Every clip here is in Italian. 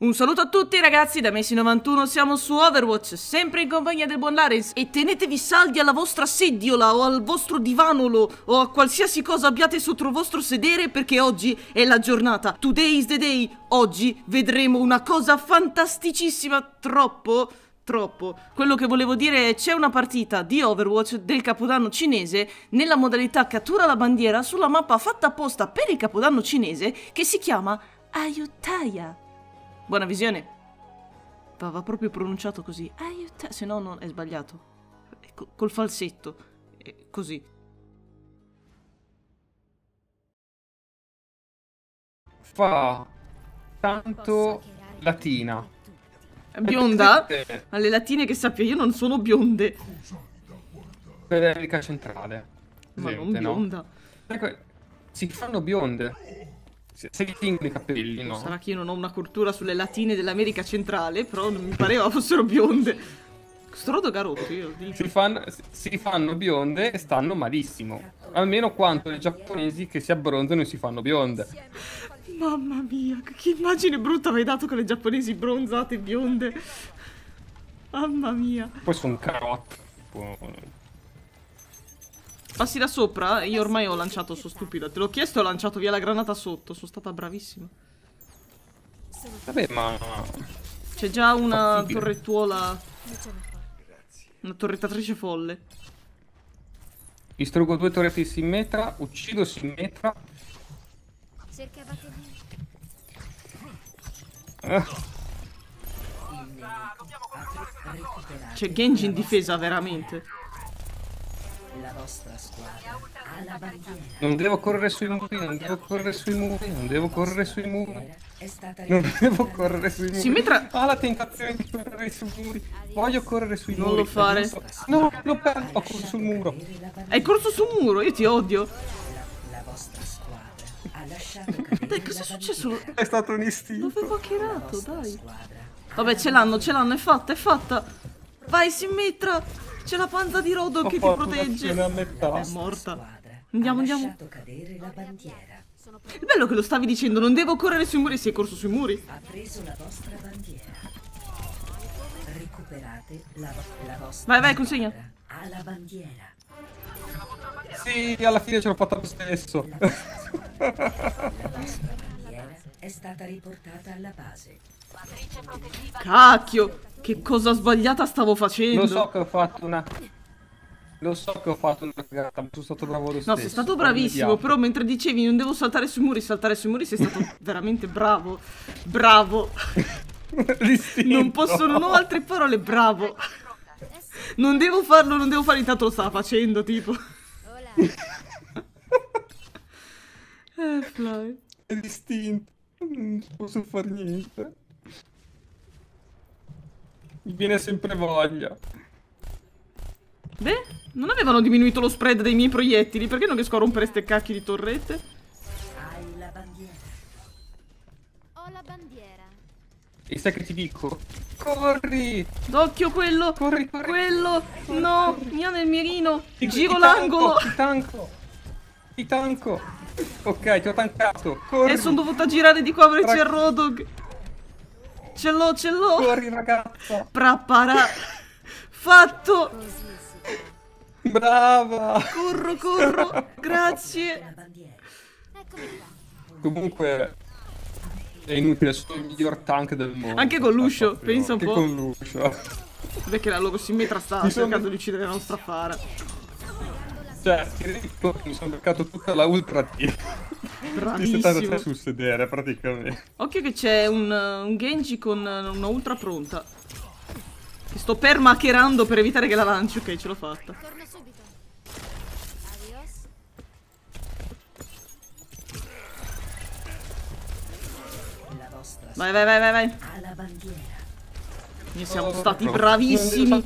Un saluto a tutti ragazzi da Messi91, siamo su Overwatch, sempre in compagnia del buon Larens. E tenetevi saldi alla vostra seddiola o al vostro divanolo o a qualsiasi cosa abbiate sotto il vostro sedere, perché oggi è la giornata. Today is the day. Oggi vedremo una cosa fantasticissima, troppo. Quello che volevo dire è c'è una partita di Overwatch del Capodanno cinese nella modalità cattura la bandiera sulla mappa fatta apposta per il Capodanno cinese che si chiama Ayutthaya. Buona visione. Va proprio pronunciato così. Ayutthaya, se no non è sbagliato. Col falsetto. Così. Fa tanto latina. Bionda? Alle latine che sappia, io non sono bionde. Per l'America centrale. Ma gente, non bionda. No? Ecco, si fanno bionde. Se li tingono i capelli, no? Sarà che io non ho una cultura sulle latine dell'America centrale, però non mi pareva fossero bionde. Questo Roadhog ha rotto, io lo dico. Si fanno bionde e stanno malissimo. Almeno quanto i giapponesi che si abbronzano e si fanno bionde. Mamma mia, che immagine brutta mi hai dato con le giapponesi bronzate e bionde. Mamma mia. Poi sono carote. Passi da sopra, io ormai ho lanciato, sono stupida. Te l'ho chiesto e ho lanciato via la granata sotto. Sono stata bravissima. Vabbè, ma... C'è già una torrettuola... Una torrettatrice folle. Distruggo due torrette di Symmetra, uccido Symmetra. C'è Genji in difesa veramente. La vostra squadra alla bandiera. Non devo correre sui muri, non devo correre sui muri. Symmetra ha la tentazione di correre sui muri. Voglio correre sui muri. Non lo fare. No, lo perdo. Ho corso sul muro. Hai corso sul muro? Io ti odio. La vostra squadra. Dai, cosa è successo? È stato un istinto. L'avevo hackerato, dai. Vabbè, ce l'hanno, è fatta. Vai, Symmetra. C'è la panza di Roadhog che ti protegge. È morta. Andiamo. È bello che lo stavi dicendo, non devo correre sui muri, sei corso sui muri. Ha preso la vostra bandiera. Recuperate la vostra. Vai, consegna. Alla bandiera. Sì, alla fine ce l'ho fatta lo stesso. La nostra bandiera è stata riportata alla base. Cacchio, che cosa sbagliata stavo facendo. Lo so che ho fatto una cagata, ma sono stato bravo lo stesso. No, sei stato bravissimo, però mentre dicevi non devo saltare sui muri, sei stato veramente bravo. Non ho altre parole, bravo. Non devo farlo, intanto lo stava facendo, tipo. Fly. È distinto. Non posso far niente. Mi viene sempre voglia. Beh, non avevano diminuito lo spread dei miei proiettili. Perché non riesco a rompere ste cacchi di torrette? Hai la bandiera. Ho la bandiera. E sai che ti dico? Corri! D'occhio quello! Corri! Quello! Corri, no! Corri. Mia nel mirino! Giro l'angolo! Ti tanco! Ok, ti ho tancato. Corri. E sono dovuta girare di qua perché c'è il Roadhog. Ce l'ho. Corri, ragazza. Prapara. Fatto. Brava. Corro. Grazie. Comunque è inutile, sono il miglior tank del mondo. Anche con Lucio, pensa un po'. Anche con Lucio. Perché la loro Symmetra sta cercando di uccidere la nostra Fara. Cioè, mi sono beccato tutta la ultra team. Bravissimo. 73 sul sedere, praticamente. Occhio che c'è un Genji con una ultra pronta. Che sto permacherando per evitare che la lanci. Ok, ce l'ho fatta. Torno subito. Adios. Vai. Alla bandiera. Noi siamo stati bravissimi.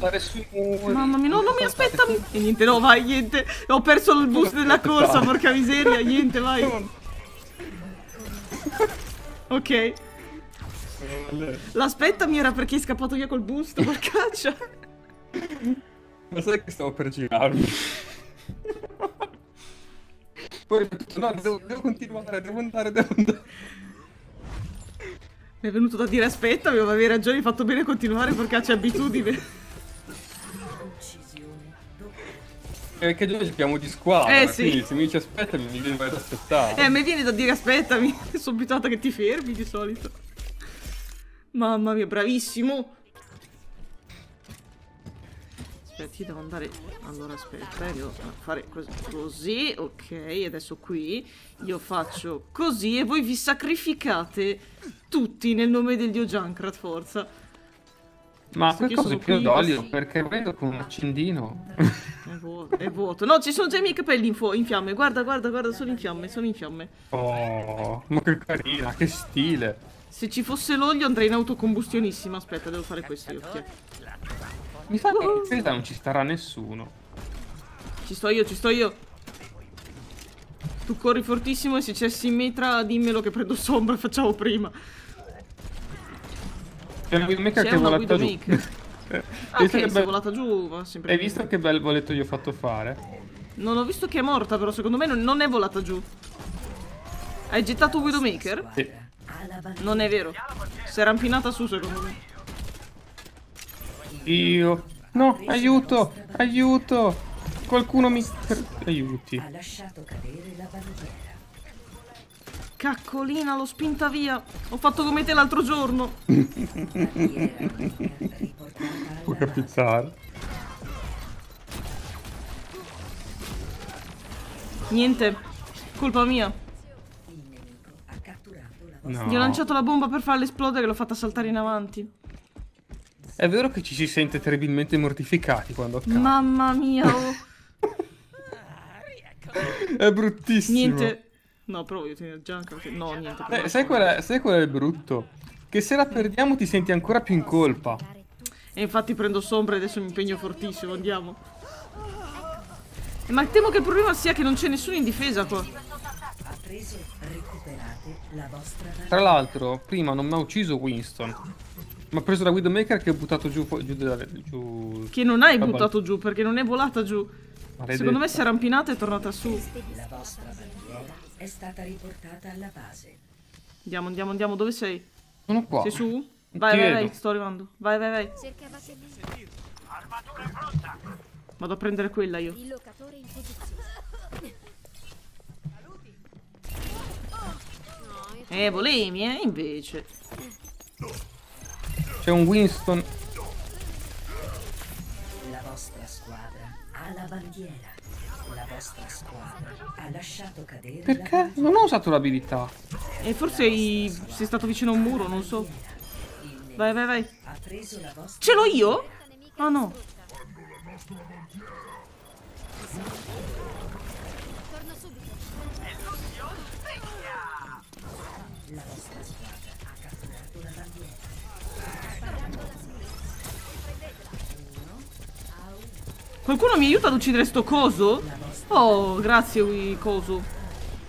Mamma mia, no, non mi aspettami. E niente, no, vai, niente. Ho perso il boost della corsa, porca miseria. Niente, vai. Ok. L'aspettami era perché è scappato via col boost, porcaccia. Ma sai che stavo per girarmi? Poi ho detto, no, devo continuare, devo andare. Mi è venuto da dire aspetta, avevi ragione, hai fatto bene a continuare perché c'è abitudine. Perché noi giochiamo di squadra, sì. Quindi se mi dici aspettami, mi viene da aspettare. A me viene da dire aspettami, sono abituata che ti fermi di solito. Mamma mia, bravissimo! Aspetti, devo andare... Allora, aspetta, devo fare così, ok, adesso qui io faccio così e voi vi sacrificate tutti nel nome del dio Junkrat, forza. Ma poi cosa più d'olio, perché vedo con un accendino. È vuoto, è vuoto. No, ci sono già i miei capelli in fiamme. Guarda, guarda, guarda, sono in fiamme, sono in fiamme. Oh, ma che carina, che stile. Se ci fosse l'olio andrei in autocombustionissima. Aspetta, devo fare questo io. Mi sa che in realtà non ci starà nessuno. Ci sto io, ci sto io. Tu corri fortissimo e se c'è Symmetra dimmelo che prendo Sombra, facciamo prima. C'è una Widowmaker che è volata giù. Ah, ok, è volata giù. Hai visto che bel voletto gli ho fatto fare? Non ho visto che è morta, però secondo me non è volata giù. Hai gettato Widowmaker? Sì. Non è vero. Si è rampinata su, secondo me. Io... No, aiuto! Aiuto! Qualcuno mi... Aiuti. Caccolina, l'ho spinta via. Ho fatto come te l'altro giorno. Può capizzare. Niente, colpa mia. No. Gli ho lanciato la bomba per farla esplodere e l'ho fatta saltare in avanti. È vero che ci si sente terribilmente mortificati quando accade. Mamma mia. Oh. È bruttissimo. Niente. No, però io tengo già anche... No, niente. Sai qual è il brutto? Che se la perdiamo ti senti ancora più in colpa. E infatti prendo Sombra e adesso mi impegno fortissimo, andiamo. Ma temo che il problema sia che non c'è nessuno in difesa qua. Tra l'altro, prima non mi ha ucciso Winston. Ma ho preso la Widowmaker che ho buttato giù... giù. Che non hai buttato giù, perché non è volata giù. Maledetta. Secondo me si è arrampinata e è tornata su. La vostra bandiera è stata riportata alla base. Andiamo, andiamo, andiamo. Dove sei? Sono qua. Sei su? Vai, vai, vai. Sto arrivando. Vai, vai, vai. Vado a prendere quella io. Il locatore in posizione. Volemi, invece. C'è un Winston. La vostra squadra ha la bandiera. La vostra squadra ha lasciato cadere. Perché? Non ho usato l'abilità. E forse sei stato vicino a un muro, non so. Vai, vai, vai. Ce l'ho io? Ah, no. Qualcuno mi aiuta ad uccidere sto coso? Oh, grazie, coso.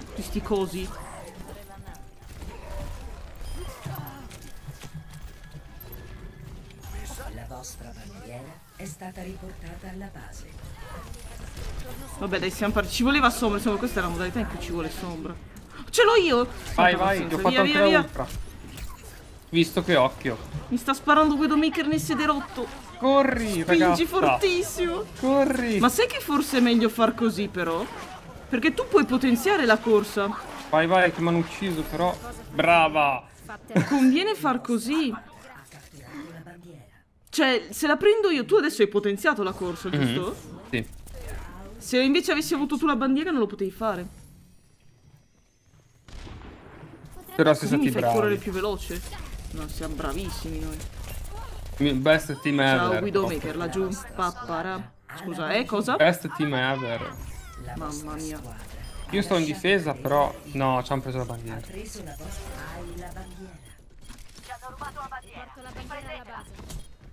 Tutti sti cosi. La vostra bandiera è stata riportata alla base. Vabbè, dai, siamo partiti. Ci voleva Sombra, insomma, questa è la modalità in cui ci vuole Sombra. Ce l'ho io! Vai, vai, ti ho fatto anche la ultra. Visto che occhio. Mi sta sparando Widowmaker nel sederotto. Corri, spingi ragazza. Fortissimo. Corri. Ma sai che forse è meglio far così però? Perché tu puoi potenziare la corsa. Vai, vai, che mi hanno ucciso però. Brava. Conviene far così. Cioè, se la prendo io, tu adesso hai potenziato la corsa, giusto? Sì. Se invece avessi avuto tu la bandiera non lo potevi fare. Però se stati bravi. Mi fai correre più veloce. No, siamo bravissimi noi. Best team ever. Ciao Widowmaker laggiù. Pappara. Scusa, cosa? Best team ever. Mamma mia. Io sto in difesa però. No, ci hanno preso la bandiera.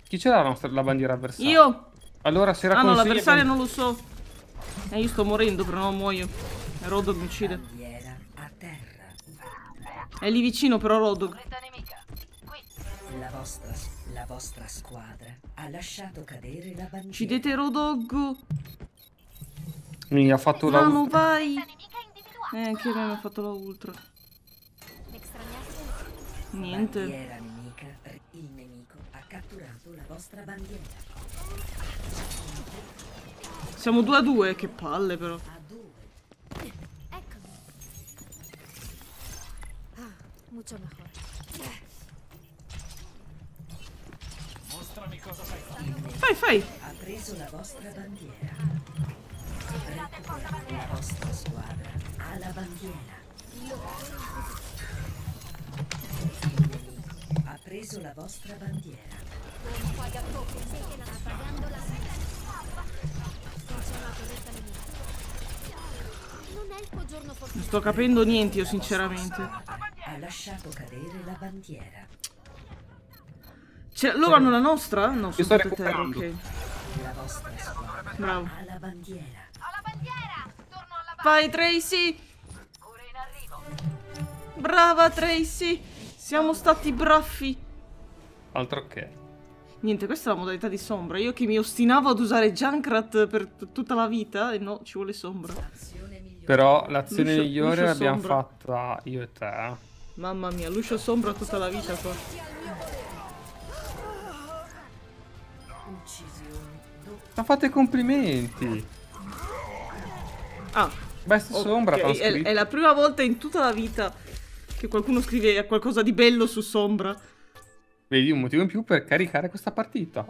Chi c'è la nostra bandiera avversaria? Io. Allora se era così. Ah no, l'avversario non lo so. Io sto morendo però non muoio. Roadhog mi uccide. È lì vicino però Roadhog. La vostra squadra. La vostra squadra ha lasciato cadere la bandiera. Uccidete Roadhog. Mi ha fatto la ultra. No, vai. Anche lui mi ha fatto la ultra. Niente. Bandiera nemica, il nemico ha catturato la vostra bandiera. Siamo 2-2, che palle però. Mucho mejor. Mostrami cosa fai. Fai. Ha preso la vostra bandiera. La vostra squadra ha la bandiera. Ha preso la vostra bandiera. Non sto capendo niente io sinceramente. Ha lasciato cadere la bandiera. Cioè, loro hanno la nostra? No, sono tutte terra, ok. La vostra squadra. Bravo. Ha la bandiera. Torno alla bandiera. Vai, Tracy. Ora in arrivo. Brava, Tracy. Siamo stati braffi. Altro che. Niente, questa è la modalità di Sombra. Io che mi ostinavo ad usare Junkrat per tutta la vita. E no, ci vuole Sombra. Però l'azione migliore l'abbiamo fatta io e te. Mamma mia, Lucio Sombra tutta la vita qua. Ma fate complimenti. Ah, best okay. Sombra è la prima volta in tutta la vita che qualcuno scrive qualcosa di bello su Sombra. Vedi, un motivo in più per caricare questa partita.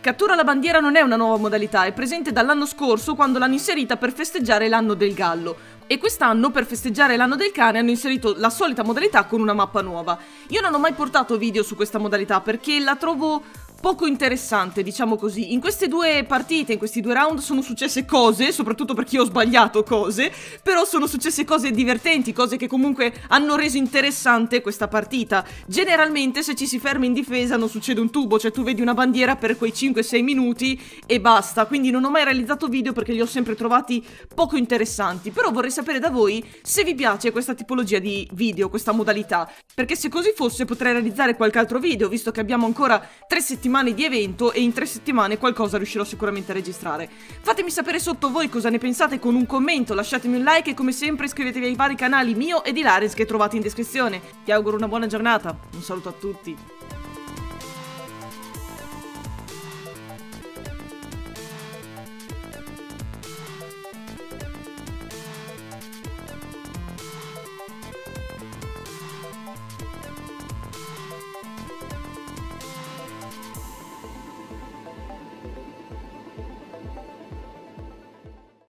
Cattura la bandiera non è una nuova modalità, è presente dall'anno scorso quando l'hanno inserita per festeggiare l'anno del gallo. E quest'anno per festeggiare l'anno del cane hanno inserito la solita modalità con una mappa nuova. Io non ho mai portato video su questa modalità perché la trovo poco interessante, diciamo così. In queste due partite, in questi due round sono successe cose, soprattutto perché io ho sbagliato cose, però sono successe cose divertenti, cose che comunque hanno reso interessante questa partita. Generalmente se ci si ferma in difesa non succede un tubo, cioè tu vedi una bandiera per quei 5-6 minuti e basta, quindi non ho mai realizzato video perché li ho sempre trovati poco interessanti, però vorrei sapere da voi se vi piace questa tipologia di video, questa modalità, perché se così fosse potrei realizzare qualche altro video, visto che abbiamo ancora 3 settimane di evento e in 3 settimane qualcosa riuscirò sicuramente a registrare. Fatemi sapere sotto voi cosa ne pensate con un commento, lasciatemi un like e come sempre iscrivetevi ai vari canali mio e di Larens che trovate in descrizione. Ti auguro una buona giornata, un saluto a tutti.